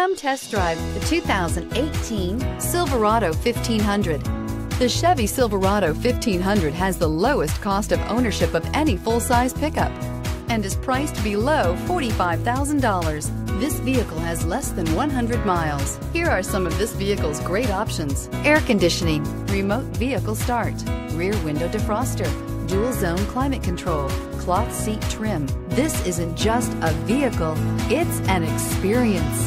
Come test drive the 2018 Silverado 1500. The Chevy Silverado 1500 has the lowest cost of ownership of any full-size pickup and is priced below $45,000. This vehicle has less than 100 miles. Here are some of this vehicle's great options: air conditioning, remote vehicle start, rear window defroster, dual zone climate control, cloth seat trim. This isn't just a vehicle, it's an experience.